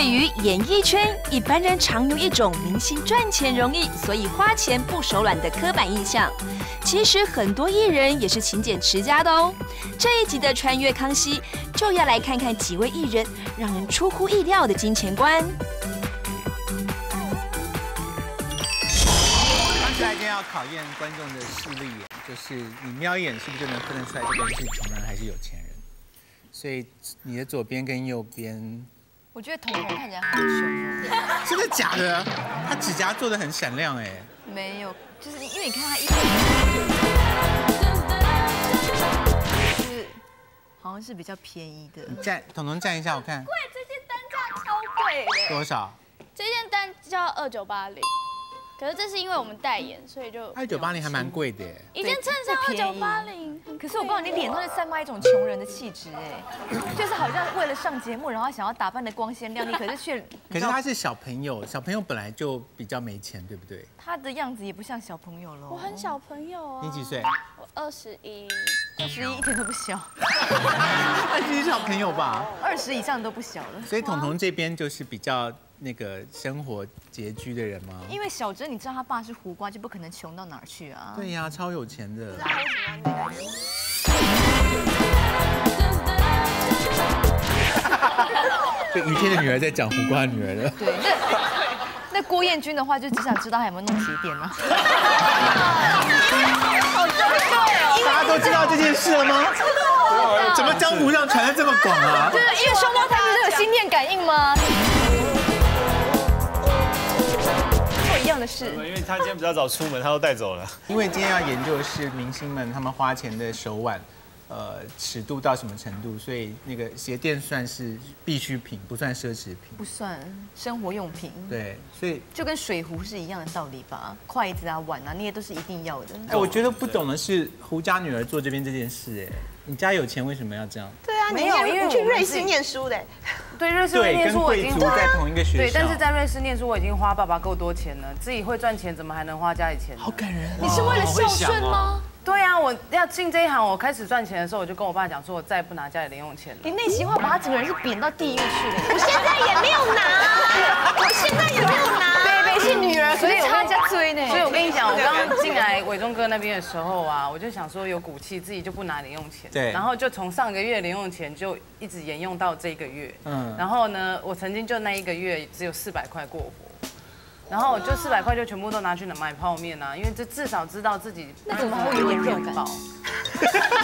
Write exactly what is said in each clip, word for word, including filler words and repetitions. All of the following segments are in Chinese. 对于演艺圈，一般人常有一种明星赚钱容易，所以花钱不手软的刻板印象。其实很多艺人也是勤俭持家的哦。这一集的穿越康熙，就要来看看几位艺人让人出乎意料的金钱观。刚才就要考验观众的视力眼，就是你瞄一眼是不是就能分得出来这个人是穷人还是有钱人？所以你的左边跟右边。 我觉得彤彤看起来好凶，真的假的？他指甲做的很闪亮哎。没有，就是因为你看他一天，就是好像是比较便宜的。你站，彤彤站一下，我看。贵，这件单价超贵的。多少？这件单价二九八零，可是这是因为我们代言，所以就二九八零还蛮贵的。一件衬衫二九八零。 可是我告诉你，你脸上就散发一种穷人的气质，哎，就是好像为了上节目，然后想要打扮的光鲜亮丽，可是却……可是他是小朋友，小朋友本来就比较没钱，对不对？他的样子也不像小朋友了。我很小朋友啊。你几岁？我二十一。二十一一点都不小。二十一小朋友吧？二十以上都不小了。所以彤彤这边就是比较那个生活拮据的人吗？因为小珍，你知道他爸是胡瓜，就不可能穷到哪儿去啊。对呀、啊，超有钱的。 就于天的女儿在讲胡瓜女儿的。对，那那郭彦均的话，就只想知道他有没有弄鞋垫啊。好珍贵哦！大家都知道这件事了吗？知道。怎么江湖上传的这么广啊？就是因为双胞胎不是有心电感应吗？做一样的事。因为他今天比较早出门，他都带走了。因为今天要研究的是明星们他们花钱的手腕。 呃，尺度到什么程度？所以那个鞋垫算是必需品，不算奢侈品，不算生活用品。对，所以就跟水壶是一样的道理吧，筷子啊、碗啊那些都是一定要的。哎，我觉得不懂的是胡家女儿做这边这件事，哎，你家有钱为什么要这样？对啊，没有，因为去瑞士念书的，对，瑞士念书我已经在同一个学校，对，但是在瑞士念书我已经花爸爸够多钱了，自己会赚钱怎么还能花家里钱？好感人，你是为了孝顺吗？ 对啊，我要进这一行，我开始赚钱的时候，我就跟我爸讲说，我再也不拿家里零用钱了。你内心话把他整个人是贬到地狱去了。我现在也没有拿，我现在也没有拿。对，北是女儿，所以他家追呢。所以我跟你讲，我刚刚进来伟忠哥那边的时候啊，我就想说有骨气，自己就不拿零用钱。对。然后就从上个月零用钱就一直沿用到这个月。嗯。然后呢，我曾经就那一个月只有四百块过活。 然后我就四百块就全部都拿去买泡面啊，因为这至少知道自己那怎么会有点肉感？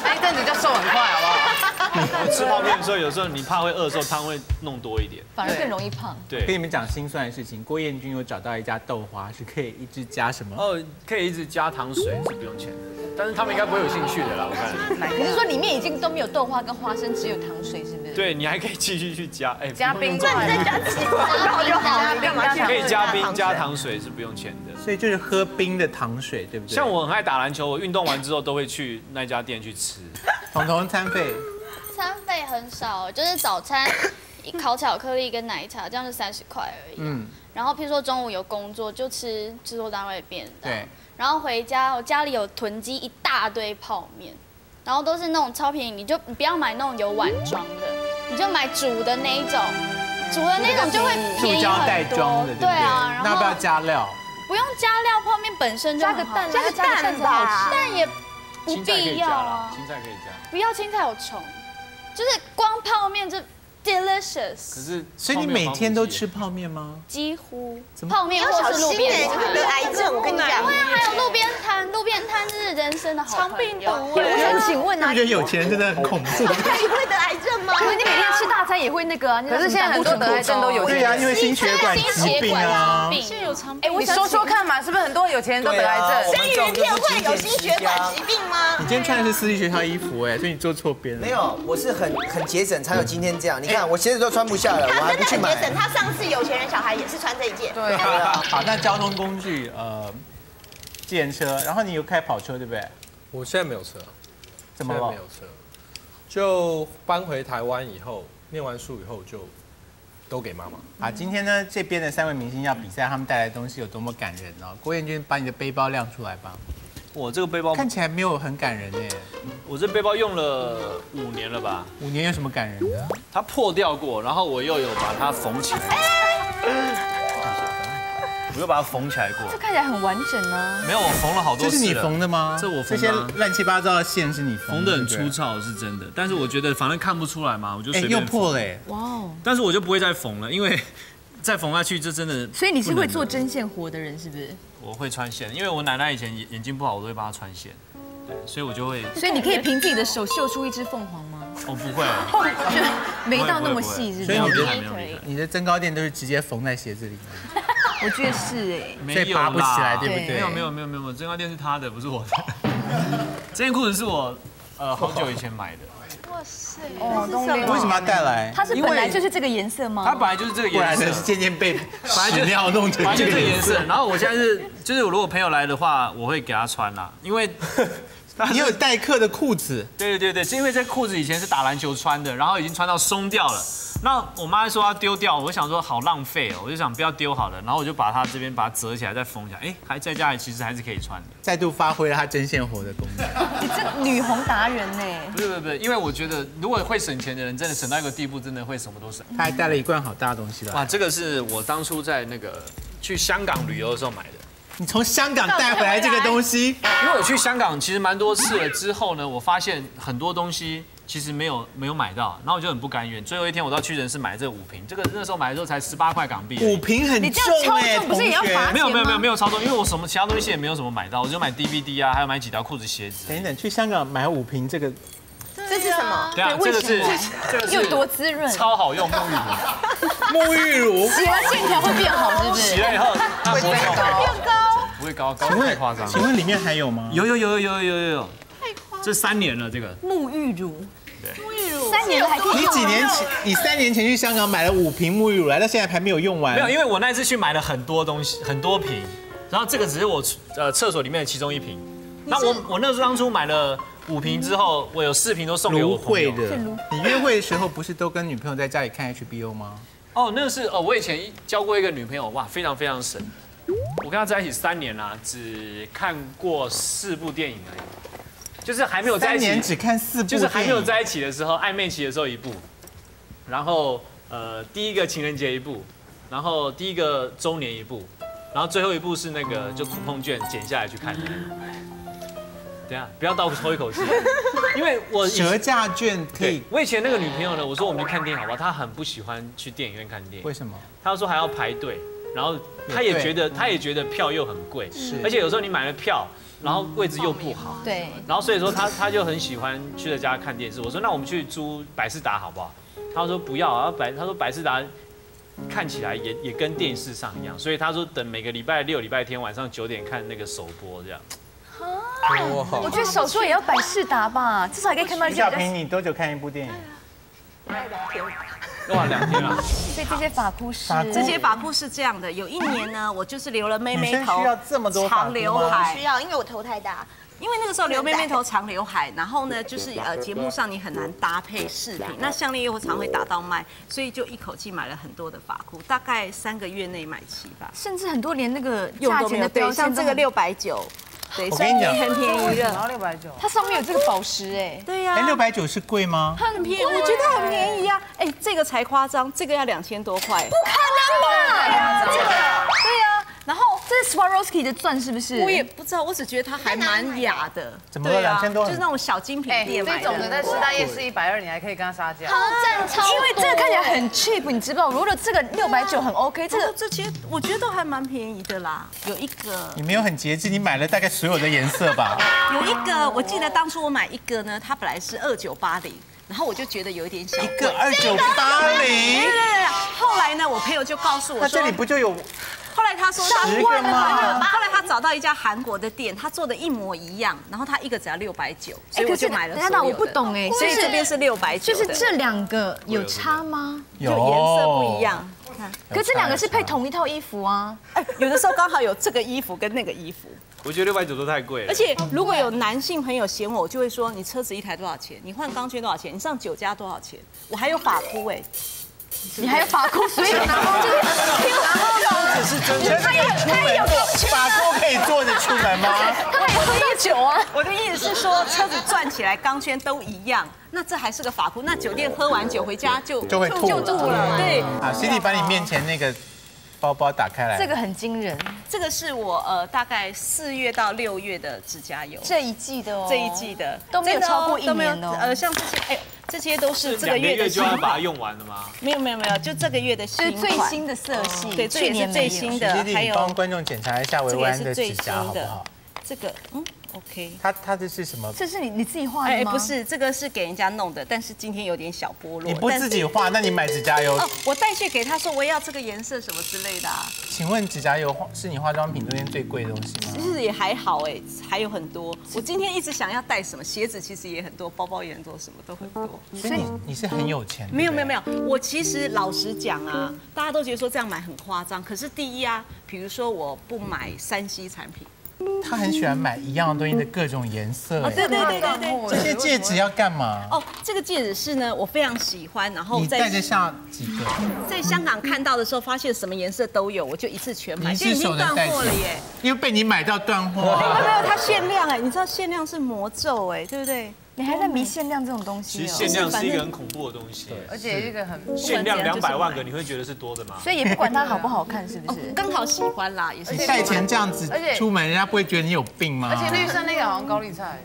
那一阵子就瘦很快，好不好？我吃泡面的时候，有时候你怕会饿的时候，汤会弄多一点，反而更容易胖。对，跟你们讲心酸的事情，郭彦均有找到一家豆花是可以一直加什么？哦，可以一直加糖水是不用钱的，但是他们应该不会有兴趣的啦，我看。你是说里面已经都没有豆花跟花生，只有糖水是不是？对，你还可以继续去加，哎，加冰块，那你再加几包就好了，干嘛去？可以加冰加。 糖水是不用钱的，所以就是喝冰的糖水，对不对？像我很爱打篮球，我运动完之后都会去那家店去吃。彤彤餐费，餐费很少，就是早餐一烤巧克力跟奶茶，这样是三十块而已。嗯。然后譬如说中午有工作就吃制作单位便当。对。然后回家，我家里有囤积一大堆泡面，然后都是那种超便宜，你就你不要买那种有碗装的，你就买煮的那一种。 煮的那种就会便宜很多，对啊，那要不要加料？不用加料，泡面本身加个蛋，加个蛋吧，蛋也不必要啊。青菜可以加，不要青菜有虫，就是光泡面就 delicious。可是，所以你每天都吃泡面吗？几乎，泡面或是路边摊，得癌症，我跟你讲。对啊，还有路边摊，路边摊是人生的好朋友。肠病毒。我想请问啊，你觉得有钱人真的很恐怖？你会得癌症吗？你每天吃大。 他也会那个啊，可是现在很多得癌症都有，对啊，因为心血管疾病啊，现在有肠病。哎，你说说看嘛，是不是很多有钱人都得癌症？生鱼片会有心血管疾病吗？你今天穿的是私立学校衣服，哎，所以你坐错边了。没有，我是很很节省，才有今天这样。你看我鞋子都穿不下了，我还不去买。他真的很节省，他上次有钱人小孩也是穿这一件。对啊。好，那交通工具呃，计程车，然后你有开跑车对不对？我现在没有车，怎么了？没有车，就搬回台湾以后。 念完书以后就都给妈妈啊！今天呢，这边的三位明星要比赛，他们带来的东西有多么感人哦！郭彦均，把你的背包亮出来吧。我这个背包看起来没有很感人哎。我这背包用了五年了吧？五年有什么感人的？它破掉过，然后我又有把它缝起来。 我又把它缝起来过，这看起来很完整啊。没有，我缝了好多次。这是你缝的吗？这我缝的、啊。这些乱七八糟的线是你缝的，很粗糙是真的。但是我觉得反正看不出来嘛，我就随便。哎，又破了哎！哇哦！但是我就不会再缝了，因为再缝下去就真的。所以你是会做针线活的人是不是？我会穿线，因为我奶奶以前眼睛不好，我都会帮她穿线。对，所以我就会。所以你可以凭自己的手绣出一只凤凰吗？ 我、哦、不会、啊，没到那么细，是不是？所以你的你的增高垫都是直接缝在鞋子里面。我觉得是哎，没有拔不起来，对不对？没有没有没有没有，增高垫是他的，不是我的。这件裤子是我呃好久以前买的。哇塞！哦，冬令为什么要带来？它是本来就是这个颜色吗？它本来就是这个颜色，是渐渐被屎尿弄成这个颜色。然后我现在是，就是如果朋友来的话，我会给他穿啦，因为。 你有代课的裤子？对对对对，是因为这裤子以前是打篮球穿的，然后已经穿到松掉了。那我妈说要丢掉，我想说好浪费哦，我就想不要丢好了，然后我就把它这边把它折起来再缝起来，哎，还在家里其实还是可以穿的。再度发挥了它针线活的功能。你这女红达人呢？不是不是不是，因为我觉得如果会省钱的人，真的省到一个地步，真的会什么都省。他还带了一罐好大的东西了。哇，这个是我当初在那个去香港旅游的时候买的。 你从香港带回来这个东西，因为我去香港其实蛮多次了。之后呢，我发现很多东西其实没有没有买到，然后我就很不甘愿。最后一天我到屈臣氏买这五瓶，这个那时候买的时候才十八块港币。五瓶很重哎，不是也要罚？没有没有没有没有超重，因为我什么其他东西也没有什么买到，我就买 D V D 啊，还有买几条裤子、鞋子。等等，去香港买五瓶这个，这是什么？对啊，这个是这个是又多滋润，超好用沐浴乳。沐浴乳洗了线条会变好，是不是？洗了以后它不会变高。 不会高，高太夸张。请问里面还有吗？有有有有有有有。太夸张。这三年了，这个沐浴乳。对。沐浴乳。三年了还可以。你几年前？你三年前去香港买了五瓶沐浴乳，来到现在还没有用完。没有，因为我那次去买了很多东西，很多瓶。然后这个只是我呃厕所里面的其中一瓶。那我我那时候当初买了五瓶之后，我有四瓶都送给我朋友。芦荟的。你约会的时候不是都跟女朋友在家里看 H B O 吗？哦，那是哦，我以前交过一个女朋友，哇，非常非常神。 我跟他在一起三年啦，只看过四部电影而已，就是还没有在一起，三年只看四部，就是还没有在一起的时候，暧昧期的时候一部，然后呃第一个情人节一部，然后第一个周年一部，然后最后一部是那个就酷碰券剪下来去看的。等下不要倒抽一口气，因为我折价券可以。我以前那个女朋友呢，我说我们去看电影好不好？她很不喜欢去电影院看电影，为什么？她说还要排队。 然后他也觉得，他也觉得票又很贵，而且有时候你买了票，然后位置又不好，对，然后所以说他他就很喜欢去他家看电视。我说那我们去租百事达好不好？他说不要啊，百他说百事达看起来也也跟电视上一样，所以他说等每个礼拜六、礼拜天晚上九点看那个首播这样。啊，我觉得首播也要百事达吧，至少还可以看到。小平，你多久看一部电影？ 哇，两天啊！所以这些发箍是这些发箍是这样的。有一年呢，我就是留了妹妹头，需要这么多长刘海，需要，因为我头太大。因为那个时候留妹妹头长刘海，然后呢，就是呃节目上你很难搭配饰品，那项链又常会打到卖，所以就一口气买了很多的发箍，大概三个月内买齐吧。甚至很多连那个价钱的标，像这个六百九。 对，所以很便宜的，然后六百九，它上面有这个宝石哎，对呀，哎，六百九是贵吗？很便宜，我觉得很便宜啊，哎，这个才夸张，这个要两千多块，不可能吧？这个，对呀，然后这是 Swarovski 的钻是不是？我也不知道，我只觉得它还蛮雅的，怎么两千多？就是那种小精品店买的，这种的在师大夜市一百二，你还可以跟它杀价，超赞超，因为这个看起来很 cheap， 你知不知道？如果这个六百九很 OK， 这个这其实我觉得都还蛮便宜的啦，有一个你没有很节制，你买了大概。 所有的颜色吧。有一个，我记得当初我买一个呢，它本来是二九八零，然后我就觉得有一点小。一个二九八零。对对对。后来呢，我朋友就告诉我说，这里不就有？后来他说十个吗？后来他找到一家韩国的店，他做的一模一样，然后他一个只要六百九，所以我就买了。等等，我不懂哎，所以这边是六百九。就是这两个有差吗？有，就颜色不一样。 可这两个是配同一套衣服啊，哎，有的时候刚好有这个衣服跟那个衣服。我觉得六百九都太贵了。而且如果有男性朋友嫌我，我就会说你车子一台多少钱？你换钢圈多少钱？你上酒家多少钱？我还有发箍哎，你还有法扣，所以拿扣就是拿扣的。只是真的，他也他也有法扣可以坐着出门吗？他也喝酒啊。我的意思是说，车子转起来钢圈都一样。 那这还是个法裤，那酒店喝完酒回家就就会吐了。对，好 ，Cindy 把你面前那个包包打开来，这个很惊人，这个是我呃大概四月到六月的指甲油，这一季的哦，这一季的都没有超过一年哦。呃，像这些，哎呦，这些都是这个月的新款，就要把它用完了吗？没有没有没有，就这个月的新款，最新的色系，对，这也是最新的。还有帮观众检查一下维安的指甲好不好？这个，嗯。 OK， 它它这是什么？这是你你自己画的吗？哎，不是，这个是给人家弄的，但是今天有点小剥落。你不自己画，那你买指甲油？哦，我带去给他说我要这个颜色什么之类的啊。请问指甲油是你化妆品中间最贵的东西吗？其实也还好哎，还有很多。我今天一直想要带什么鞋子，其实也很多，包包也很多，什么都很多。所以你是很有钱？没有没有没有，我其实老实讲啊，大家都觉得说这样买很夸张，可是第一啊，比如说我不买三C产品。 他很喜欢买一样东西的各种颜色。哦，对对对对对，这些戒指要干嘛？哦，这个戒指是呢，我非常喜欢。然后你带着下几个？在香港看到的时候，发现什么颜色都有，我就一次全买。你是手断货了耶？因为被你买到断货。没有没有，它限量哎，你知道限量是魔咒哎，对不对？你还在迷限量这种东西？其实限量是一个很恐怖的东西，而且一个很限量两百万个，你会觉得是多的吗？所以也不管它好不好看，是不是？刚好喜欢啦，也是。带钱这样子，而且出门人家不会觉得你有病吗？而且绿色那个好像高丽菜，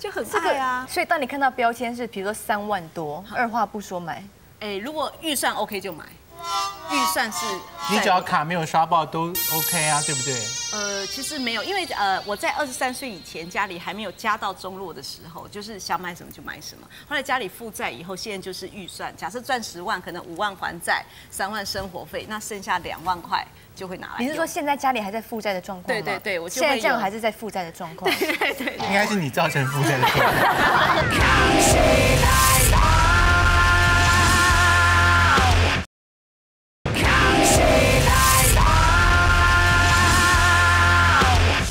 就很菜啊。所以当你看到标签是，比如说三万多，二话不说买。哎，如果预算 OK 就买。 预算是，你只要卡没有刷爆都 OK 啊，对不对？呃，其实没有，因为呃，我在二十三岁以前，家里还没有家道中落的时候，就是想买什么就买什么。后来家里负债以后，现在就是预算，假设赚十万，可能五万还债，三万生活费，那剩下两万块就会拿来。你是说现在家里还在负债的状况吗？对对对，我现在这样还是在负债的状况。对对 对, 對，应该是你造成负债的状况。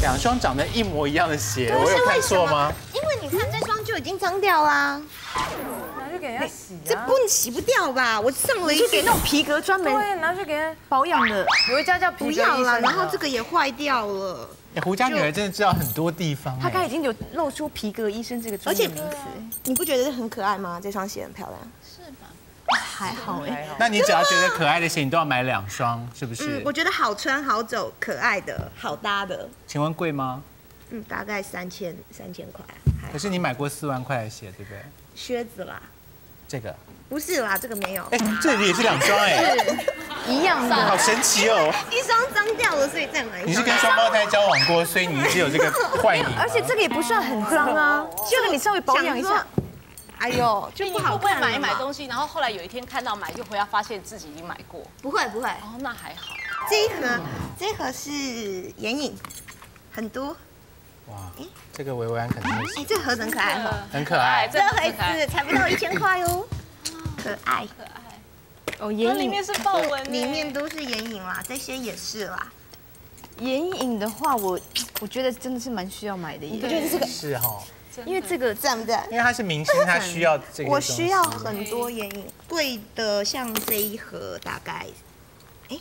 两双长得一模一样的鞋，我有看错吗？因为你看这双就已经脏掉啦，拿去给人家洗，这不洗不掉吧？我上了一次给那种皮革专门对，拿去给人保养的，有一家叫皮革。不要啦，然后这个也坏掉了。哎，胡家女儿真的知道很多地方。她刚才已经有露出皮革医生这个专业名词，你不觉得很可爱吗？这双鞋很漂亮，是吧？还好哎，那你只要觉得可爱的鞋，你都要买两双，是不是？嗯，我觉得好穿、好走、可爱的、好搭的。请问贵吗？嗯，大概三千三千块。可是你买过四万块的鞋，对不对？靴子啦，这个不是啦，这个没有。哎，这里也是两双哎，一样的，好神奇哦。一双脏掉了，所以再买一双。你是跟双胞胎交往过，所以你是有这个幻影。而且这个也不算很脏啊，这个你稍微保养一下。 哎呦，就不好看。买买东西，然后后来有一天看到买，就回家发现自己已经买过。不会不会，哦，那还好。这一盒，这一盒是眼影，很多。哇，这个薇薇安肯定。哎，这盒很可爱哈，很可爱。这盒子才不到一千块哦，可爱可爱。哦，眼影里面是豹纹，里面都是眼影啦，这些也是啦。眼影的话，我我觉得真的是蛮需要买的耶。我觉得这个是哈。 因为这个赞不赞？因为他是明星，他需要这个。我需要很多眼影，贵的像这一盒大概，哎，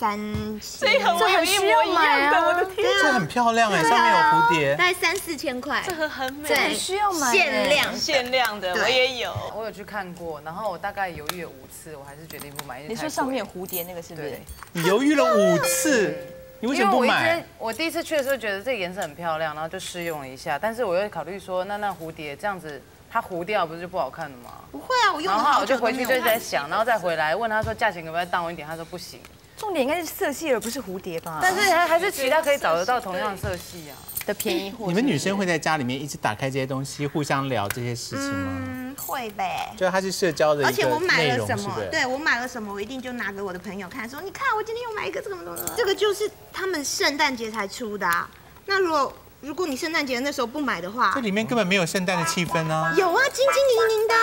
三千。这一盒我有一模一样的，我的天！这很漂亮哎，上面有蝴蝶。大概三四千块。这盒很美，很需要买。限量限量的，我也有。我有去看过，然后我大概犹豫了五次，我还是决定不买。你说上面有蝴蝶那个是不是？你犹豫了五次。 你为什么不买？我第一次去的时候觉得这个颜色很漂亮，然后就试用了一下，但是我又考虑说，那那蝴蝶这样子它糊掉不是就不好看了吗？不会啊，我用了好久都没有。然后我就回去就一直在想，然后再回来问他说价钱可不可以down一点，他说不行。重点应该是色系而不是蝴蝶吧？但是还还是其他可以找得到同样的色系啊的便宜货。你们女生会在家里面一直打开这些东西，互相聊这些事情吗？嗯，会呗。就它是社交的，而且我买了什么？对我买了什么，我一定就拿给我的朋友看，说你看我今天又买一个这个什么什么。这个就是他们圣诞节才出的啊。那如果如果你圣诞节那时候不买的话，这里面根本没有圣诞的气氛啊。有啊，晶晶莹莹的。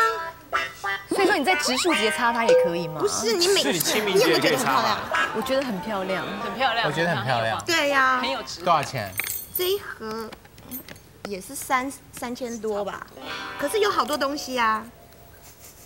所以说你在植树节擦它也可以吗？不是你每次你有没有觉得很漂亮？我觉得很漂亮，很漂亮，我觉得很漂亮。对呀，很有质感。多少钱？这一盒也是三三千多吧，可是有好多东西啊。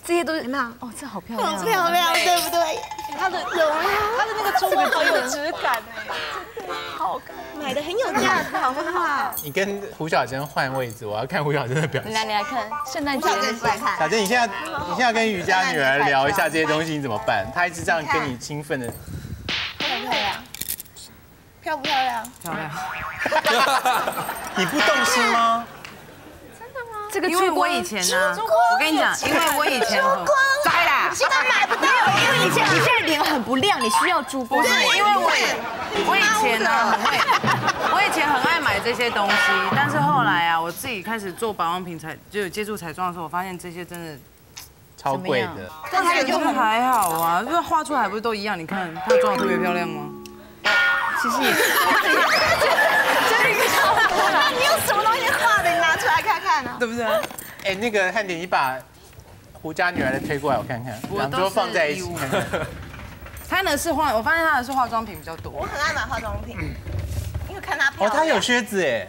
这些都是那哦，这好漂亮，好漂亮，对不对？它的有啊，它的那个珠宝好有质感哎，真的好看，买的很有价值，好不好？你跟胡小珍换位置，我要看胡小珍的表情。你来，你来看，圣诞节来看。小珍，你现在你现在跟瑜伽女儿聊一下这些东西，你怎么办？她一直这样跟你兴奋的。漂不漂亮？漂不漂亮？漂亮。你不动心吗？ 这个因为我以前呢，我跟你讲，因为我以前摘啦，现在买不到。因为以前你现在脸很不亮，你需要珠光。不是，因为我我以前呢很会，我以前很爱买这些东西，但是后来啊，我自己开始做保养品彩，就有接触彩妆的时候，我发现这些真的超贵的。但是就还好啊，就是画出来不是都一样？你看她妆特别漂亮吗？其实也真的超漂亮。你用什么东西画的？你拿出来看。 对不对？哎，那个汉典，你把胡家女儿的推过来，我看看，我都放在一起。她呢是化，我发现她的是化妆品比较多。我很爱买化妆品，因为看她哦，她有靴子哎。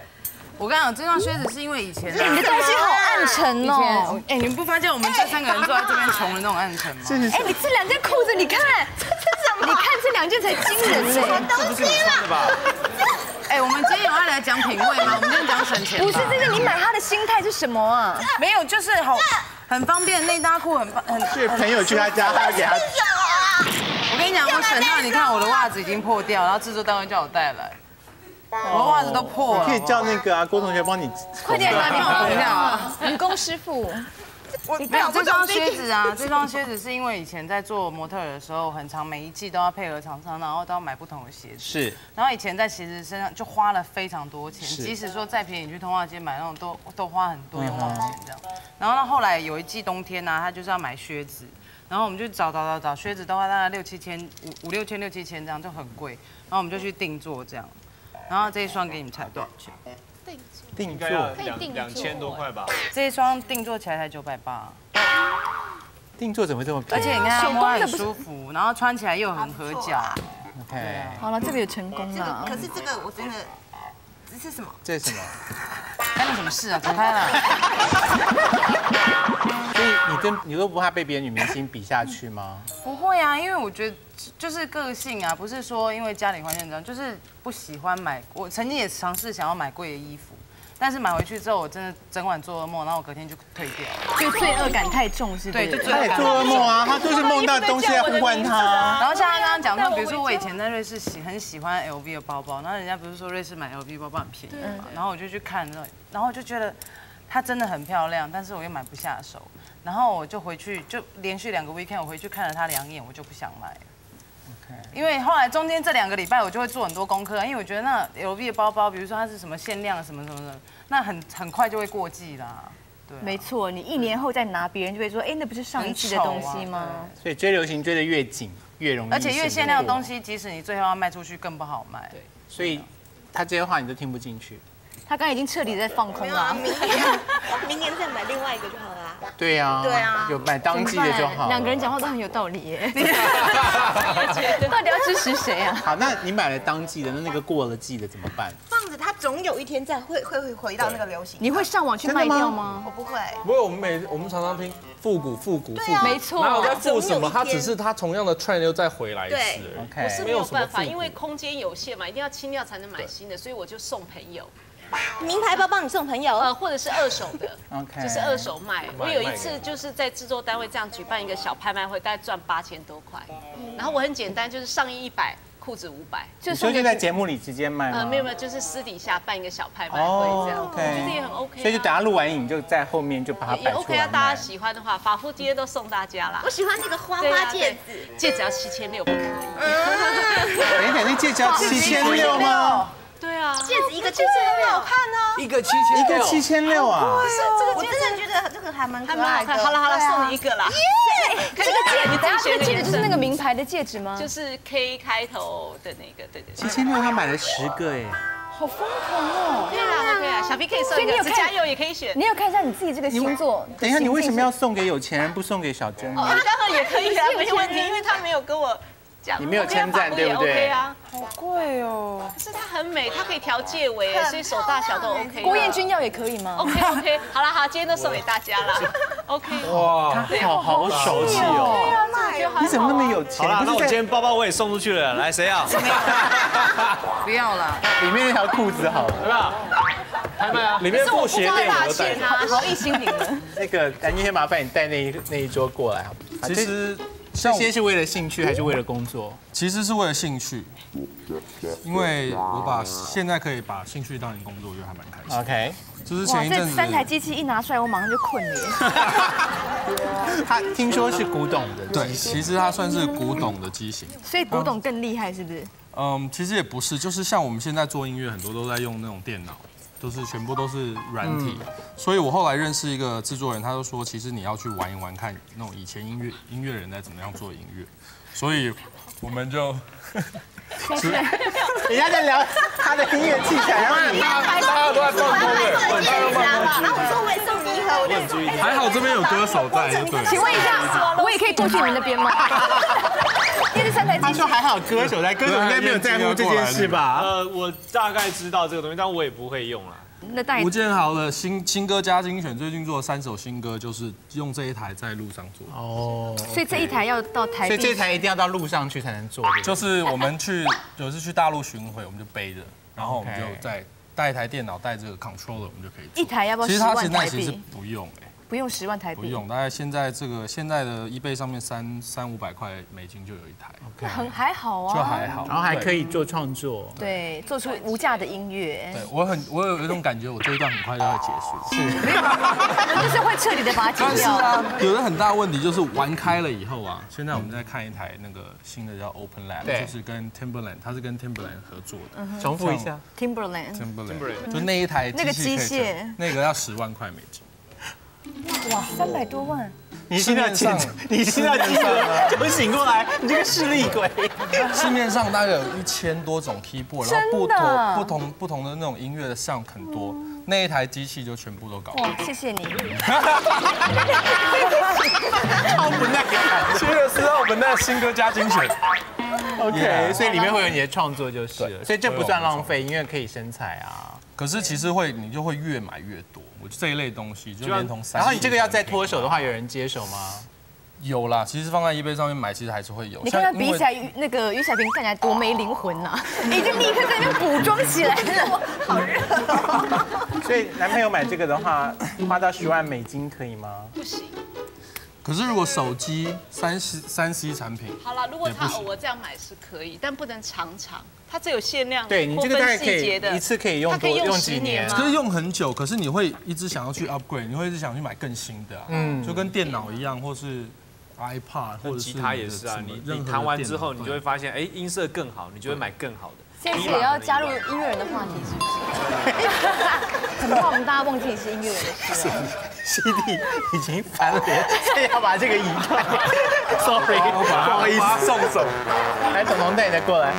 我跟你讲，这双靴子是因为以前你的东西好暗沉哦。哎，你们不发现我们这三个人坐在这边穷的那种暗沉吗？哎，你这两件裤子，你看这是什么？你看这两件才惊人嘞！东西啦。 哎，我们今天有要来讲品味吗？我们今天讲省钱。不是，这是你买它的心态是什么啊？没有，就是好，很方便，内搭裤很方很。是朋友去他家，他给他。我跟你讲，我省到你看我的袜子已经破掉，然后制作单位叫我带来，我的袜子都破了。可以叫那个啊，郭同学帮你。快点来帮我一下，女工师傅。我没有这双靴子啊，这双靴子是因为以前在做模特的时候，很常每一季都要配合厂商，然后都要买不同的鞋子。是。然后以前在鞋子身上就花了非常多钱，即使说再便宜去通化街买那种都都花很多冤枉钱这样。然后到后来有一季冬天呢、啊，他就是要买靴子，然后我们就找找找找靴子的话，大概六七千五五六千六七千这样就很贵，然后我们就去定做这样。然后这一双给你们猜多少钱？ 定做两两千多块吧，这一双定做起来才九百八。定做怎么这么便宜？而且你看，摸很舒服，然后穿起来又很合脚。OK， 好了，这个有成功了。可是这个我真的，这是什么？这是什么？干你什么事啊？走开了。所以你跟你都不怕被别的女明星比下去吗？不会啊，因为我觉得。 就是个性啊，不是说因为家里环境这样，就是不喜欢买。我曾经也尝试想要买贵的衣服，但是买回去之后，我真的整晚做噩梦，然后我隔天就退掉了。就罪恶感太重，是不是？对，他也做噩梦啊，他就是梦到东西在呼唤他。然后像他刚刚讲说，比如说我以前在瑞士喜很喜欢 L V 的包包，然后人家不是说瑞士买 L V 包包很便宜嘛，然后我就去看，然后就觉得它真的很漂亮，但是我又买不下手，然后我就回去就连续两个 weekend 我回去看了它两眼，我就不想买。 因为后来中间这两个礼拜我就会做很多功课，因为我觉得那 L V 的包包，比如说它是什么限量什么什么的，那很很快就会过季啦。对、啊，没错，你一年后再拿，别人就会说，哎，那不是上一季的东西吗？啊、所以追流行追得越紧，越容易。而且越限量的东西，即使你最后要卖出去，更不好卖。对，所以他这些话你都听不进去。他刚才已经彻底在放空了、啊。明年，明年再买另外一个就好了。 对呀，对啊，有买当季的就好。两个人讲话都很有道理耶。到底要支持谁啊？好，那你买了当季的，那那个过了季的怎么办？放着它，总有一天再会会会回到那个流行。你会上网去卖掉吗？我不会。不会，我们每我们常常听复古复古复古，没错。哪有在复什么？它只是它同样的 trend 又再回来一次。对，我是没有办法，因为空间有限嘛，一定要清掉才能买新的，所以我就送朋友。 名牌包帮你送朋友，呃，或者是二手的 ，OK， 就是二手卖。我有一次就是在制作单位这样举办一个小拍卖会，大概赚八千多块。然后我很简单，就是上衣一百，裤子五百。所以就在节目里直接卖吗？呃，没有没有，就是私底下办一个小拍卖会这样，我觉得也很 OK。所以就等下录完影就在后面就把它摆出来。也 OK 啊，大家喜欢的话，法夫今天都送大家啦。我喜欢那个花花戒指，戒指要七千六不可以。等一等，那戒指要七千六吗？ 对啊，戒指一个七千六，好看呢，一个七千，一个七千六啊！我真的觉得这个还蛮可爱的。好了好了，送你一个啦。耶！这个戒指，大家这个戒指就是那个名牌的戒指吗？就是 K 开头的那个，对对。七千六，他买了十个哎，好疯狂哦！对啊对啊，小 P 可以送一个，子佳佑也可以选。你有看一下你自己这个星座？等一下，你为什么要送给有钱人，不送给小珍？哦，当然也可以啊，没有问题，因为他没有跟我。这样。你没有称赞对不对？好贵哦。可是它很美，它可以调戒围，所以手大小都 OK。郭彦均要也可以吗 ？OK OK， 好了好，今天都送给大家了。OK。哇，好好手气哦。你怎么那么有钱？好啦，那我今天包包我也送出去了，来谁要？不要了，里面那条裤子好了，对吧？拍卖啊，里面布鞋垫我都带。好，一心领了。那个，今天麻烦你带那一那一桌过来，好不好？其实。 这些是为了兴趣还是为了工作？其实是为了兴趣，因为我把现在可以把兴趣当成工作，我觉得还蛮开心。OK， 就是前一阵子三台机器一拿出来，我马上就困了。他听说是古董的，对，其实它算是古董的机型。所以古董更厉害是不是？嗯，其实也不是，就是像我们现在做音乐，很多都在用那种电脑。 都是全部都是软体，所以我后来认识一个制作人，他就说，其实你要去玩一玩，看那种以前音乐音乐人在怎么样做音乐，所以我们就，人家在聊他的音乐器材，然后大家都在放歌，我在放歌，然后我说我也送你一盒，我就说还好这边有歌手在，对。请问一下，我也可以过去你们那边吗？ 他说还好歌手在，歌手应该没有在乎这件事吧？呃，我大概知道这个东西，但我也不会用啦。那吴建豪的新新歌加精选，最近做了三首新歌，就是用这一台在路上做。哦，所以这一台要到台，所以这一台一定要到路上去才能做。就是我们去有次去大陆巡回，我们就背着，然后我们就再带一台电脑，带这个 controller， 我们就可以做。一台要不要十万台币？其实不用哎。 不用十万台币，不用，大概现在这个现在的eBay上面三三五百块美金就有一台，那很还好啊，就还好，然后还可以做创作，对，做出无价的音乐。对我很，我有一种感觉，我这一段很快就要结束，是，就是会彻底的把它剪掉。但是啊，有的很大问题就是玩开了以后啊，现在我们在看一台那个新的叫 Open Lab， 就是跟 Timberland， 它是跟 Timberland 合作的，重复一下 Timberland，Timberland， 就那一台那个机械，那个要十万块美金。 哇，三百多万！你现在见，你现在见了就醒过来，你这个势利鬼！市面上大概有一千多种 keyboard， 然后不同不同不同的那种音乐的 sound 很多，那一台机器就全部都搞定。谢谢你。超不耐烦。七月四号我们的新歌加精选。OK， 所以里面会有你的创作就是了，所以这不算浪费，因为可以生财啊。可是其实会，你就会越买越多。 这一类东西就连同三，然后你这个要再脱手的话，有人接手吗？有啦，其实放在eBay上面买，其实还是会有。你看他比起来，那个于小平看起来多没灵魂呐，已经立刻在那边补妆起来了，好热。所以男朋友买这个的话，花到十万美金可以吗？不行。可是如果手机三 C 三 C 产品，好啦，如果他我这样买是可以，但不能常常。 它只有限量，对你这个大概可以一次可以用多用几年，就是用很久。可是你会一直想要去 upgrade， 你会一直想去买更新的，嗯，就跟电脑一样，或是 iPad 或者吉他也是啊。你你弹完之后，你就会发现，哎，音色更好，你就会买更好的。现在也要加入音乐人的话题，是不是？很怕我们大家忘记你是音乐人了。C D 已经翻脸，所以要把这个移开。Sorry， 不好意思，送走。来，彤彤带你再过来。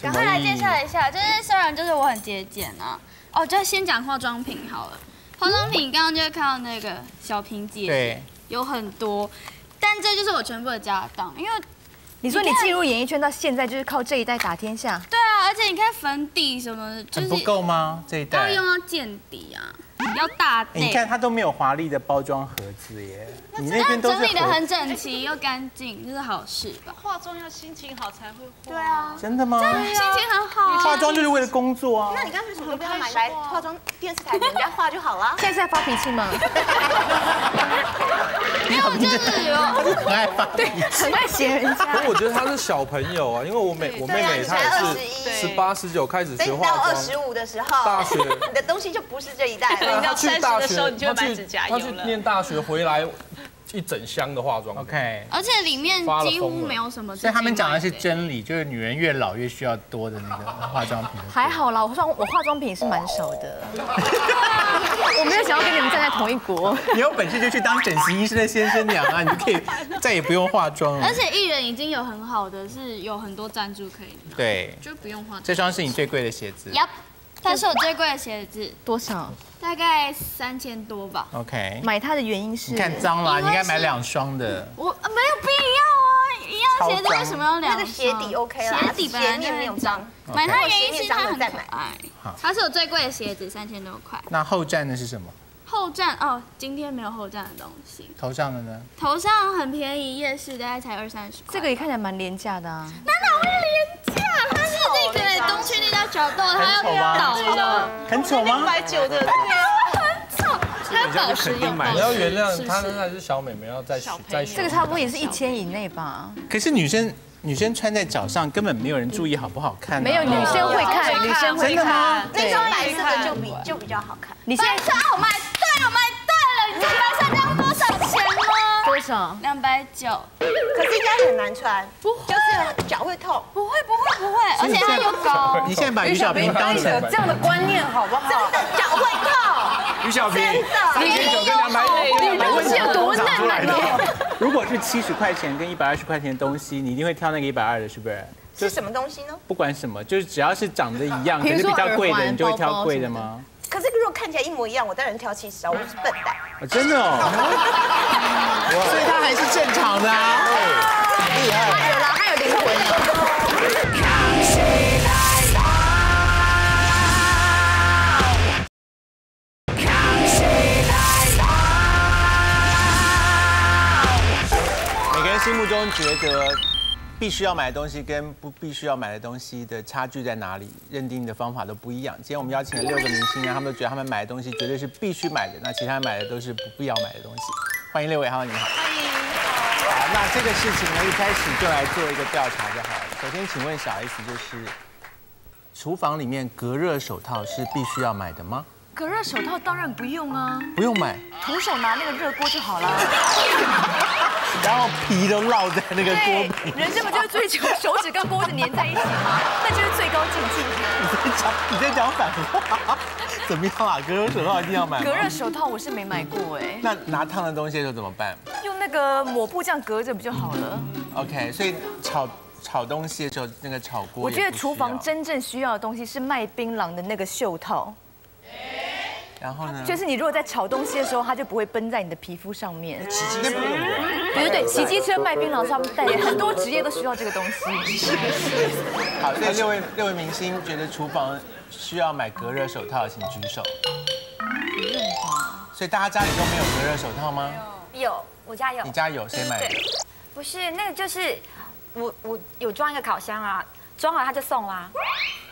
赶快来介绍一下，就是虽然就是我很节俭啊，哦，就先讲化妆品好了。化妆品刚刚就会看到那个小瓶姐，有很多，但这就是我全部的家当，因为你说你进入演艺圈到现在就是靠这一代打天下。对啊，而且你看粉底什么，就是不够吗？这一代要用到见底啊，要大底。你看它都没有华丽的包装盒子耶，你那边都整理的很整齐又干净，这是好事吧？化妆要心情好才会化。对啊，真的吗？心情很好。化妆就是为了工作啊。那你刚才为什么不要买来化妆电视台给人家化就好了？现在是在发脾气吗？没有，就是有。很爱发，对，很爱嫌人家。可是我觉得他是小朋友啊，因为我妹我妹妹她也是十八十九开始学化妆，到二十五的时候，大学你的东西就不是这一代了。到三十的时候你就买指甲油了。她去念大学回来。 一整箱的化妆 ，OK， 而且里面几乎没有什么。所以他们讲的是真理，就是女人越老越需要多的那个化妆品。还好啦，我化我化妆品是蛮少的。我没有想要跟你们站在同一国。你有本事就去当整形医生的先生娘啊，你就可以再也不用化妆了。而且艺人已经有很好的，是有很多赞助可以拿，对，就不用化妆。这双是你最贵的鞋子。Yep， 它是我最贵的鞋子，多少？ 大概三千多吧。OK， 买它的原因是你看脏啦，你应该买两双的。我没有必要啊，一样超脏。那鞋子为什么要两？那个鞋底 OK 啦，鞋底鞋面没有脏。买它的原因是它很可爱，它是我最贵的鞋子，三千多块。那后站的是什么？后站哦，今天没有后站的东西。头上的呢？头上很便宜，夜市大概才二三十块。这个也看起来蛮廉价的啊。那哪会廉价？它是那个东区那家角豆，它要倒了。很丑吗？一百九的。 它宝石用，你要原谅她，那还是小妹妹要再再这个差不多也是一千以内吧。可是女生女生穿在脚上根本没有人注意好不好看。没有女生会看，女生会看。那种白色的就比就比较好看。你现在说啊，我买对了，买对了，你这白色这样多少钱吗？多少？两百九。可是这样很难穿，不会，就是脚会痛。不会不会不会，而且它又高。你现在把于小平当成这样的观念好不好？真的脚会痛。 于小平，三千九跟两百九，你东西有多难买？如果是七十块钱跟一百二十块钱的东西，你一定会挑那个一百二的，是不是？是什么东西呢？不管什么，就是只要是长得一样，可是比较贵的，你就会挑贵的吗？可是如果看起来一模一样，我当然挑七十啊，我是笨蛋。真的哦，所以他还是正常的啊，厉害，他有啦，他有灵魂。 心目中觉得必须要买的东西跟不必须要买的东西的差距在哪里？认定的方法都不一样。今天我们邀请了六个明星，他们都觉得他们买的东西绝对是必须买的，那其他买的都是不必要买的东西。欢迎六位，哈，你好。欢迎。好，那这个事情呢，一开始就来做一个调查就好了。首先，请问小 S 就是，厨房里面隔热手套是必须要买的吗？ 隔热手套当然不用啊，不用买，徒手拿那个热锅就好了。然后皮都烙在那个锅皮。人生不就是追求手指跟锅子粘在一起吗？那就是最高境界。你在讲你在讲反话，怎么样啊？隔热手套一定要买。隔热手套我是没买过哎。那拿烫的东西的时候怎么办？用那个抹布这样隔着不就好了 ？OK， 所以炒。 炒东西的时候，那个炒锅。我觉得厨房真正需要的东西是卖槟榔的那个袖套。然后呢？就是你如果在炒东西的时候，它就不会崩在你的皮肤上面。骑机车，对对对，骑机车卖槟榔上面带，很多职业都需要这个东西。好，所以六位六位明星觉得厨房需要买隔热手套，请举手。不用吧？所以大家家里都没有隔热手套吗？有，我家有。你家有？谁买的？不是，那个就是。 我我有装一个烤箱啊，装好它就送啦。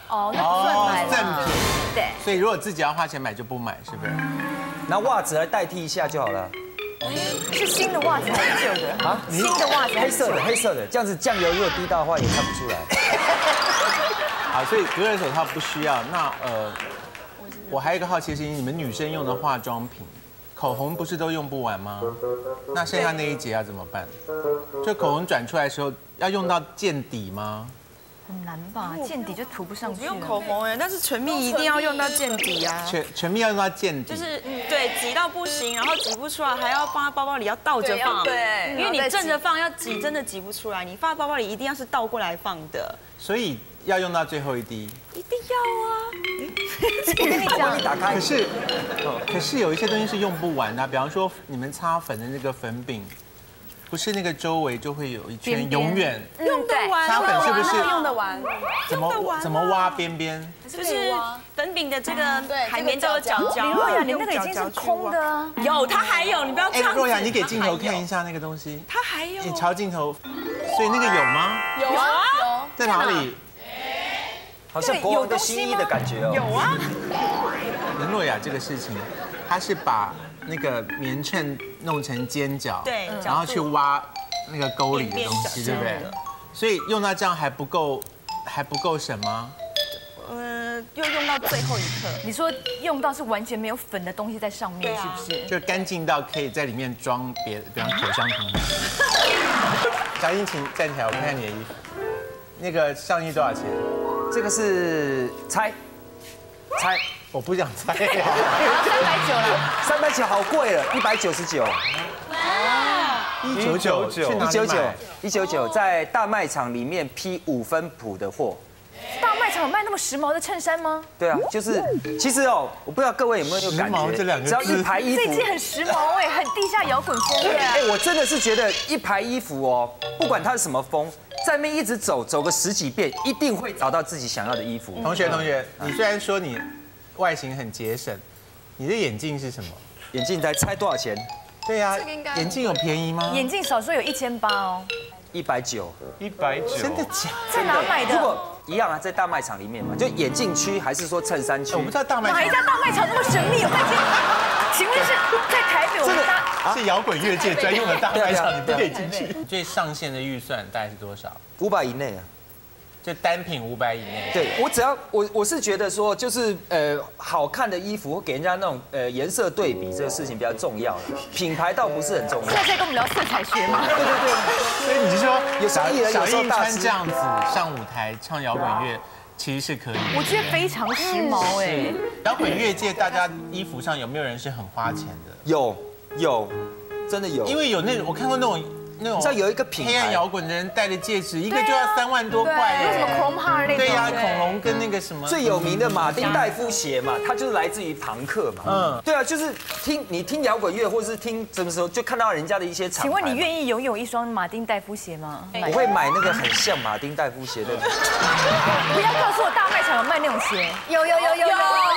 哦，那不算买啦。对。所以如果自己要花钱买就不买，是不是？拿袜子来代替一下就好了。是新的袜子还是旧的？啊，新的袜子。黑色的，黑色的，这样子酱油如果滴到的话也看不出来。好，所以隔热手套不需要。那呃，我还有一个好奇心，你们女生用的化妆品。 口红不是都用不完吗？那剩下那一节要怎么办？就口红转出来的时候要用到见底吗？很难吧，见底就涂不上去。不用口红哎，但是唇蜜一定要用到见底啊。唇唇蜜要用到见底，就是对挤到不行，然后挤不出来，还要放在包包里，要倒着放。对，因为你正着放要挤，真的挤不出来。你放在包包里一定要是倒过来放的。所以要用到最后一滴。一定要啊。 我跟你讲，可是，可是有一些东西是用不完的、啊，比方说你们擦粉的那个粉饼，不是那个周围就会有一圈，永远用得完，擦粉是不是用得完？怎么怎么挖边边？就是粉饼的这个海绵都有角角。若雅，你那个已经是空的啊。有，它还有，你不要这样。若雅，你给镜头看一下那个东西。它还有。你朝镜头，所以那个有吗？有啊。在哪里？ 好像国王的新衣的感觉哦。有啊，林若雅这个事情，她是把那个棉衬弄成尖角，对，然后去挖那个沟里的东西，对不对？所以用到这样还不够，还不够什么？呃，又用到最后一刻。你说用到是完全没有粉的东西在上面，是不是？就干净到可以在里面装别，比方口香糖。小英，请站起来，我看看你的衣服。那个上衣多少钱？ 这个是猜，猜，我不想猜。三百九了，三百九好贵了，一百九十九。一九九九，一九九，一九九，在大卖场里面批五分埔的货。大卖场有卖那么时髦的衬衫吗？对啊，就是其实哦，我不知道各位有没有这感觉，只要一排衣服，这件很时髦哎，很地下摇滚风味啊！哎，我真的是觉得一排衣服哦，不管它是什么风，在那一直走，走个十几遍，一定会找到自己想要的衣服。同学同学，你虽然说你外形很节省，你的眼镜是什么？眼镜才猜多少钱？对呀，眼镜有便宜吗？眼镜少说有一千八哦。 一百九，一百九，真的假？在哪买的？如果一样啊，在大卖场里面嘛，就眼镜区还是说衬衫区？我们在大卖场，哪一家大卖场那么神秘？我在请问是在台北？我们大是摇滚乐界专用的大卖场，你不可以进去。最上限的预算大概是多少？五百以内啊，就单品五百以内。对我只要我我是觉得说，就是呃好看的衣服给人家那种呃颜色对比这个事情比较重要，品牌倒不是很重要。现在在跟我们聊色彩学吗？对对对。 所以你是说，有小艺人有时候穿这样子上舞台唱摇滚乐，其实是可以。我觉得非常时髦哎。摇滚乐界大家衣服上有没有人是很花钱的？有有，真的有。因为有那我看过那种那种，像有一个品牌黑暗摇滚的人戴的戒指，一个就要三万多块。有什么 Chrome Heart 那种？对呀，恐龙跟那个什么最有名的马丁戴夫鞋嘛，它就是来自于朋克嘛。嗯，对啊，就是听你听摇滚乐，或是听什么时候就看到人家的一些厂牌。请问你愿意拥有一双马丁戴夫鞋吗？我会买那个很像马丁戴夫鞋的。不要告诉我大卖场有卖那种鞋。有有有有有有有，好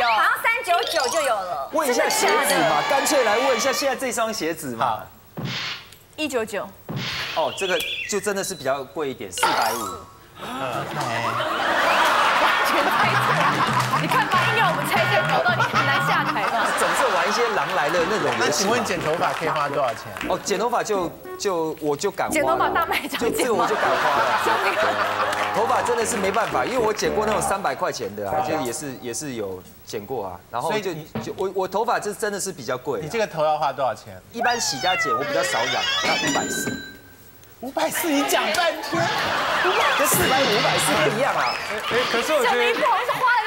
像三九九就有了。问一下鞋子嘛，干脆来问一下现在这双鞋子嘛。 一九九，哦，这个就真的是比较贵一点，四百五。完全猜错，你看吧，硬要我们猜这个，搞到你很难下台吧？总是玩一些狼来了那种。那请问剪头发可以花多少钱？哦，剪头发就就我就敢花。剪头发大卖场，就这个我就敢花了。头发真的是没办法，因为我剪过那种三百块钱的啊，就也是也是有剪过啊。然后就就我我头发这真的是比较贵。你这个头要花多少钱？一般洗加剪我比较少染，要五百四。五百四你讲半天，跟四百五五百四不一样啊。哎，可是我觉得不好意思花了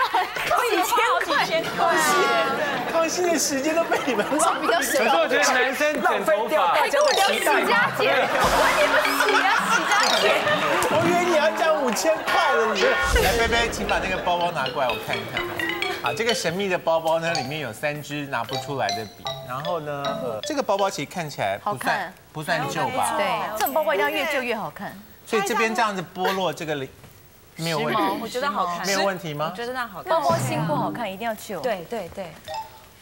几千块，几千块，康熙的时间都被你们浪费。可是我觉得男生剪头发，还跟我聊洗加剪，我你们洗啊洗加剪。 我以为你要讲五千块了，你来，贝贝，请把那个包包拿过来，我看一看。好，这个神秘的包包呢，里面有三支拿不出来的笔。然后呢，呃，这个包包其实看起来不算不算旧吧？对，这种包包一定要越旧越好看。所以这边这样子剥落，这个没有问题。我觉得好看，没有问题吗？我觉得那好看。包包新不好看，一定要旧。对对对。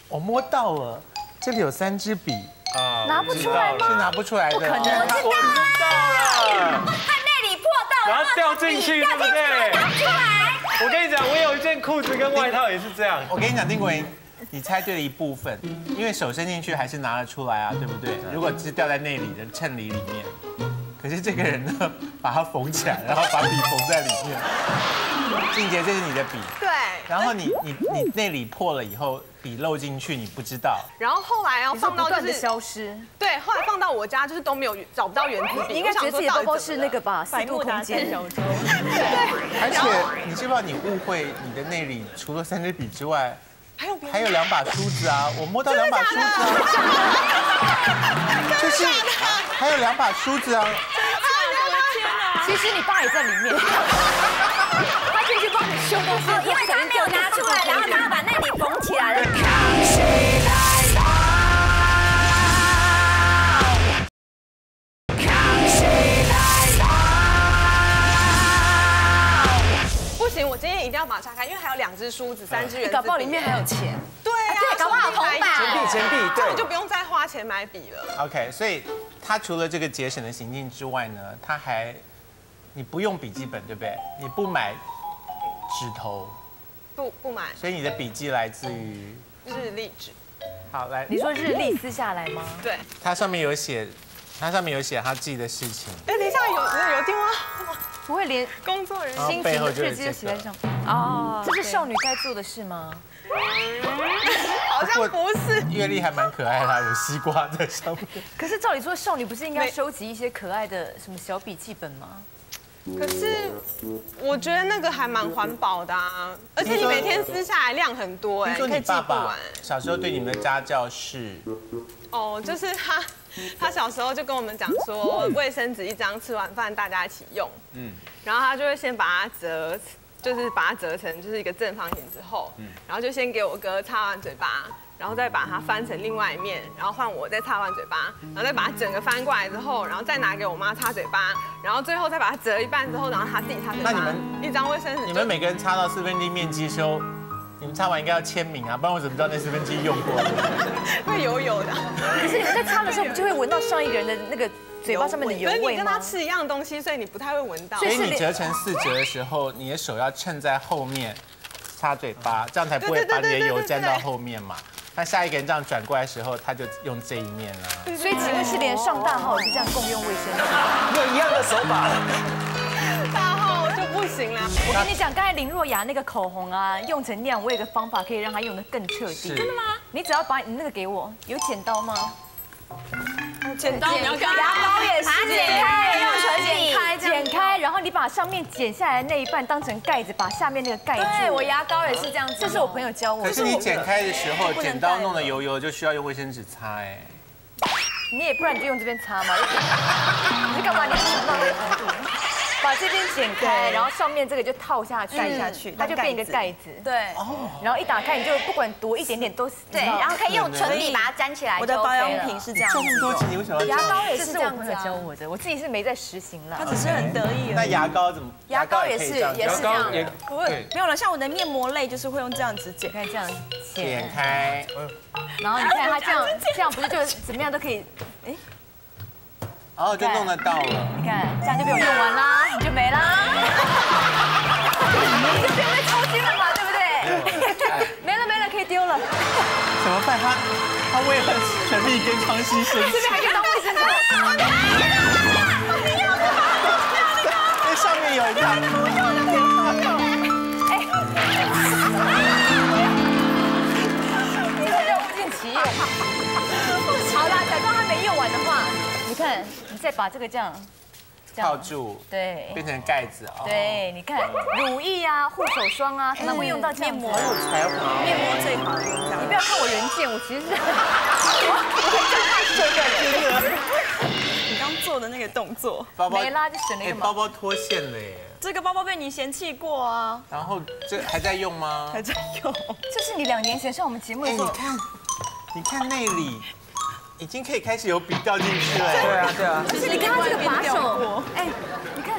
我摸到了，这里有三支笔啊，拿不出来吗？是拿不出来的，我知道了。 然后掉进去，对不对？我跟你讲，我有一件裤子跟外套也是这样。我跟你讲，丁文，你猜对了一部分，因为手伸进去还是拿得出来啊，对不对？如果只掉在内里的衬里里面，可是这个人呢，把它缝起来，然后把笔缝在里面。静姐，这是你的笔。对。然后你你你内里破了以后，笔漏进去，你不知道。然后后来啊，放到就是消失。对，后来放到我家就是都没有找不到原子笔。你应该觉得自己的包包是那个吧？百慕达三角洲。对。而且你知不知道，你误会你的内里除了三支笔之外，还有还有两把梳子啊！我摸到两把梳子。就是还有两把梳子啊。 其实你爸也在里面，他进去帮你修东西，因为他没有拿出来，然后他把那里缝起来了。 我今天一定要把它拆开，因为还有两只梳子、三支圆珠笔，搞不好里面还有钱。对啊，对，搞不好有铜板。钱币，钱币，对，你就不用再花钱买笔了。OK， 所以他除了这个节省的行径之外呢，他还你不用笔记本，对不对？你不买纸头，不不买，所以你的笔记来自于日历纸。好，来，你说日历撕下来吗？对，它上面有写，它上面有写他记的事情。哎，等一下，有有电话。 不会连工作人员心情的日记都写在上面哦，这是少女该做的事吗？好像不是。月历还蛮可爱的，有西瓜在上面。可是照理说，少女不是应该收集一些可爱的什么小笔记本吗？可是我觉得那个还蛮环保的啊，而且你每天撕下来量很多哎，可以记不完。小时候对你们的家教是？哦，就是他。他小时候就跟我们讲说，卫生纸一张，吃完饭大家一起用。嗯，然后他就会先把它折，就是把它折成就是一个正方形之后，嗯，然后就先给我哥擦完嘴巴，然后再把它翻成另外一面，然后换我再擦完嘴巴，然后再把它整个翻过来之后，然后再拿给我妈擦嘴巴，然后最后再把它折一半之后，然后他自己擦嘴巴。那你们一张卫生纸，你们每个人擦到四分之一面积修。 你们擦完应该要签名啊，不然我怎么知道那四分之一用过？会油油的。可是你们在擦的时候，就会闻到上一个人的那个嘴巴上面的油味。因为你跟他吃一样东西，所以你不太会闻到。所以你折成四折的时候，你的手要衬在后面擦嘴巴，这样才不会把你的油沾到后面嘛。那下一个人这样转过来的时候，他就用这一面啦、啊。所以请问是连上大号是这样共用卫生纸？用一样的手法。大号。 不行啦！我跟你讲，刚才林若雅那个口红啊，用成那样，我有个方法可以让它用得更彻底。真的吗？你只要把你那个给我，有剪刀吗？剪刀，牙膏也是，剪开，用唇剪开，剪开，然后你把上面剪下来那一半当成盖子，把下面那个盖住。对，我牙膏也是这样子，这是我朋友教我。可是你剪开的时候，剪刀弄得油油，就需要用卫生纸擦哎。你也不然你就用这边擦嘛。你干嘛？你想到我？ 把这边剪开，然后上面这个就套下去，盖下去，它就变一个盖子。对，然后一打开你就不管多一点点都对，然后可以用唇笔把它粘起来。我的保养品是这样，这么多集为什么？牙膏也是这样子教我的，我自己是没在实行啦。他只是很得意。那牙膏怎么？牙膏也是也是这样，不会没有了。像我的面膜类就是会用这样子剪开，这样剪开，然后你看它这样这样不是就怎么样都可以，哎。 然后就弄得到了，你看，这样就被我用完啦，你就没啦，你就不用再抽筋了嘛，对不对？没了没了，可以丢了。怎么办？他他为了权力跟康熙生气，这边还可以当卫生纸。那上面有一个，哎，你这叫物尽其用。好啦，假装还没用完的话。 你看，你再把这个这样套住，对，变成盖子啊。对，你看乳液啊、护手霜啊，他们会用到面膜，才好，面膜最好。你不要看我人贱，我其实我真的是。你刚做的那个动作，包包没拉就省了一个。包包脱线了耶！这个包包被你嫌弃过啊。然后这还在用吗？还在用。这是你两年前上我们节目的时候，你看，你看那里。 已经可以开始有笔掉进去了。对啊，对啊。就是你看它这个把手，哎，你看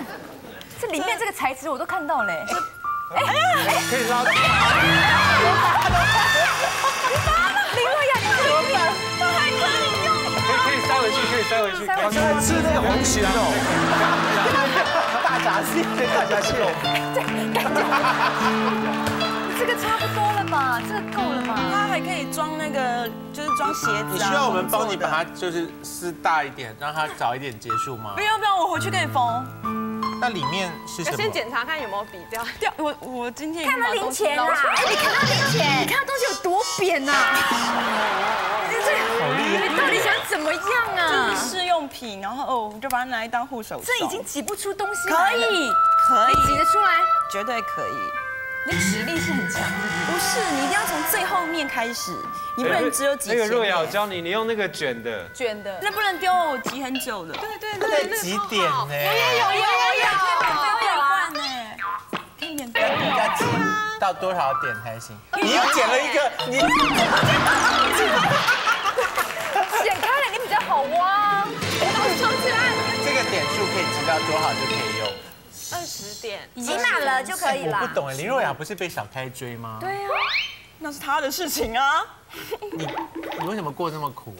这里面这个材质我都看到了。哎，可以拉。林若雅，你怎么办？都还可以用。可以塞回去，可以塞回去。你们吃这个红血肉，大闸蟹，大闸蟹肉。这个差不多了吧？这个够了吧？它还可以装那个。 装鞋子，你需要我们帮你把它就是撕大一点，让它早一点结束吗？不用不用，我回去给你缝。那里面是什么？先检查看有没有笔掉掉。我我今天看到零钱啦！哎，你看到零钱，你看到东西有多扁呐！你到底想怎么样啊？这是试用品，然后哦，我就把它拿来当护手霜。这已经挤不出东西来了。可以，可以挤得出来，绝对可以。 你的指力是很强的，不是？你一定要从最后面开始，你不能只有挤。那个若雅，我教你，你用那个卷的，卷的，那不能丢，我挤很久了。对对对，那几点呢？我也有，我也有，我也有啊！哎，一点多。你要挤到多少点才行？你又剪了一个，你剪开了，你比较好挖。我收起来。这个点数可以挤到多少就可以用？ 二十点，挤满了就可以了。我不懂哎，林若雅不是被小开追吗？对啊，那是她的事情啊。你你为什么过这么苦？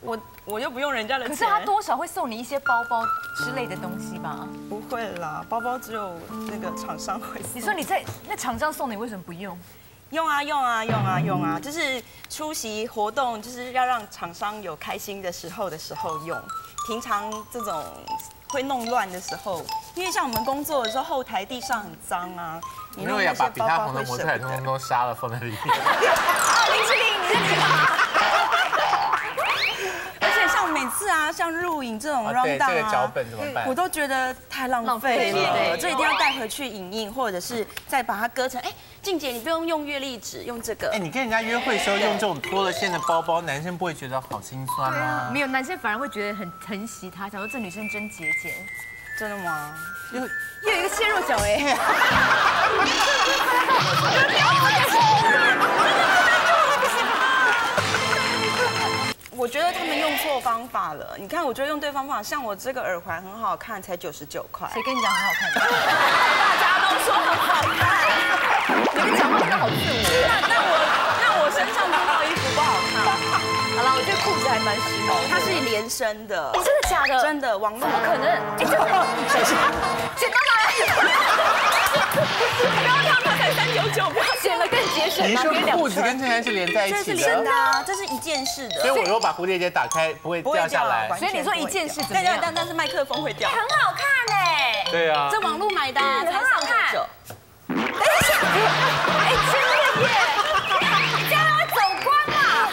我我又不用人家的钱。可是他多少会送你一些包包之类的东西吧？不会啦，包包只有那个厂商会送。你说你在那厂商送你，为什么不用？用啊用啊用啊用啊，就是出席活动，就是要让厂商有开心的时候的时候用。平常这种。 会弄乱的时候，因为像我们工作的时候，后台地上很脏啊。你如果要把比他红的模特儿通通都杀了放在里面。啊，林志玲，你在干嘛？而且像每次啊，像录影这种 round down 啊，脚本怎么办？我都觉得太浪费了，这一定要带回去影印，或者是再把它割成哎。静姐，你不用用月历纸，用这个。哎，你跟人家约会的时候用这种脱了线的包包，男生不会觉得好心酸吗？没有，男生反而会觉得很疼惜她，想说这女生真节俭。真的吗？又又有一个陷入角哎。我觉得他们用错方法了。你看，我觉得用对方法，像我这个耳环很好看，才九十九块。谁跟你讲很好看？大家都说很好看。你们讲话真的好自我。那那我那我身上这套衣服不好看。好了，我觉得裤子还蛮时髦。它是连身的。真的假的？真的，网络可能。哎，真的。小心，剪刀拿来。不要跳。 三九九，不要显得更节省。你说裤子跟衬衫是连在一起的，真的啊，这是一件式的。所以我如果把蝴蝶结打开，不会掉下来。所以你说一件式怎么样？但但是麦克风会掉。很好看哎。对啊。这网络买的，很好看。等一下，哎，真的耶！你这样要走光嘛？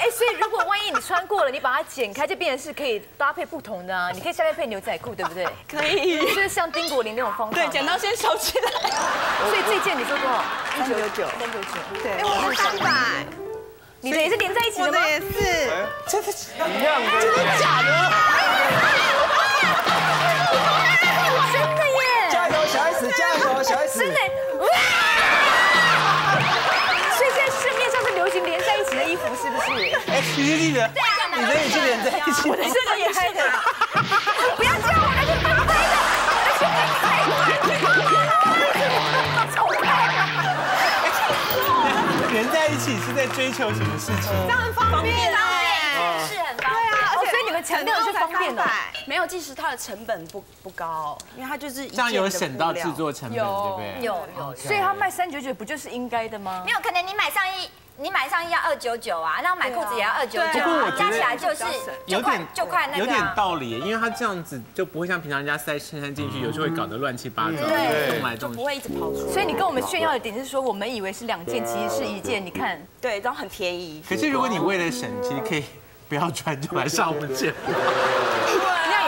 哎，所以如果万一你穿过了，你把它剪开，就变成是可以搭配不同的啊。你可以下面配牛仔裤，对不对？可以。就是像丁果林那种方法。对，剪刀先收起来。 所以这件你做多少？一九九，三九九。对，我是三百。你的也是连在一起的吗？我的也是。真的假的？真的假的？真的耶！加油，小 S！ 加油，小 S！ 真的。所以现在市面上是流行连在一起的衣服，是不是？哎，徐丽丽的，你的也是连在一起，我的是连在一起。不要这样，我那是分开的。 连在一起是在追求什么事情？这样很方便哎，是很方便。对啊，所以你们强调的是方便的。没有，其实它的成本不不高，因为它就是这样有省到制作成本，对不对？有有，所以它卖三九九不就是应该的吗？没有，可能你买上衣，你买上衣要二九九啊，然后买裤子也要二九九，加起来就是有点就快那个。有点道理，因为它这样子就不会像平常人家塞衬衫进去，有时候会搞得乱七八糟，动来动去，不会一直跑出来。所以你跟我们炫耀的点是说，我们以为是两件，其实是一件。你看，对，然后很便宜。可是如果你为了省，其实可以不要穿就来上我们节目。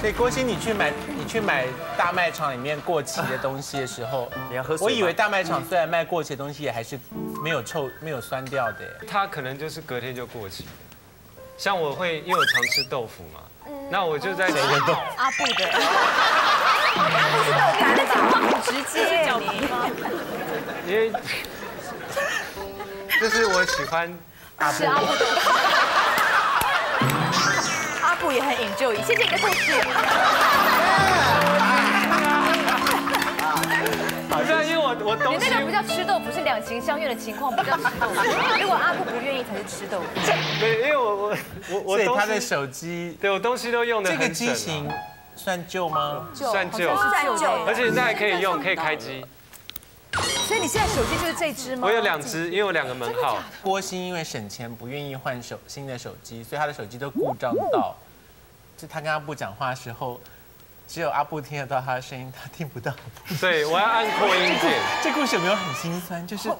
所以郭鑫，你去买你去买大卖场里面过期的东西的时候，我以为大卖场虽然卖过期的东西，也还是没有臭、没有酸掉的。它可能就是隔天就过期。像我会，因为我常吃豆腐嘛，那我就在谁的豆腐？阿布的。 他不是豆干的吧？很直接，因为就是我喜欢阿布，阿布也很enjoy，谢谢你的故事。不是，因为我我东西你那个不叫吃豆腐，是两情相悦的情况，不叫吃豆腐。如果阿布不愿意，才是吃豆腐。对，因为我我我我所以他的手机，对我东西都用的这个机型。 算旧吗？算旧，而且现在可以用，可以开机。所以你现在手机就是这支吗？我有两支，因为我两个门号。郭鑫因为省钱不愿意换手新的手机，所以他的手机都故障到，就他跟阿布讲话的时候，只有阿布听得到他的声音，他听不到。对，我要按扩音键。这故事有没有很心酸？就是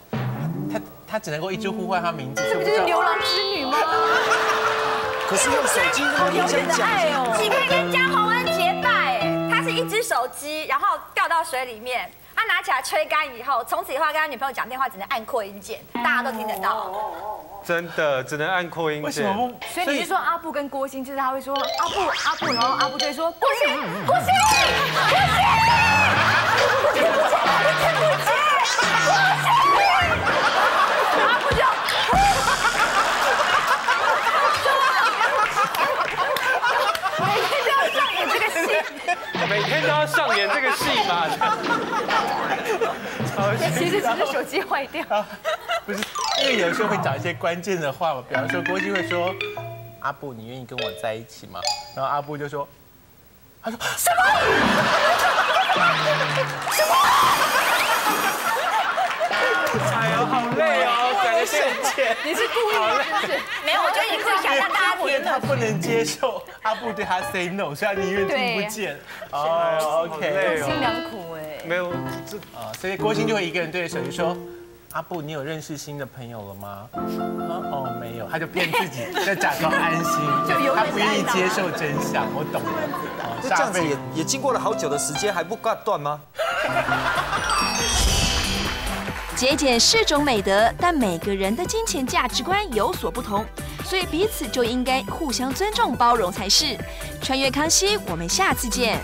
他他只能够一直呼唤他名字。这不就是牛郎织女吗？可是用手机这么用心讲，你可以跟嘉豪。 一只手机，然后掉到水里面，他拿起来吹干以后，从此以后跟他女朋友讲电话只能按扩音键，大家都听得到。真的，只能按扩音键。为什么？所以你就说阿布跟郭鑫，就是他会说阿布阿布，然后阿布就会说郭鑫郭鑫郭鑫，听不见，听不见，郭鑫，阿布就。 每天都要上演这个戏嘛？其实只是手机坏掉，不是。因为有时候会讲一些关键的话嘛，比方说郭靖会说：“阿布，你愿意跟我在一起吗？”然后阿布就说：“他说什么？什么？哎呦，好累哦，感觉很浅。你是故意的，没有，我觉得你故意想让大家听。他不能接受阿布对他 say no， 所以他宁愿听不见。哦 ，OK， 心良苦哎。没有这啊，所以郭靖就会一个人对着手机说。 阿布，你有认识新的朋友了吗？哦，没有，他就骗自己，在假装安心，他不愿意接受真相。我懂了，这样子也也经过了好久的时间，还不挂断吗？节俭是种美德，但每个人的金钱价值观有所不同，所以彼此就应该互相尊重、包容才是。穿越康熙，我们下次见。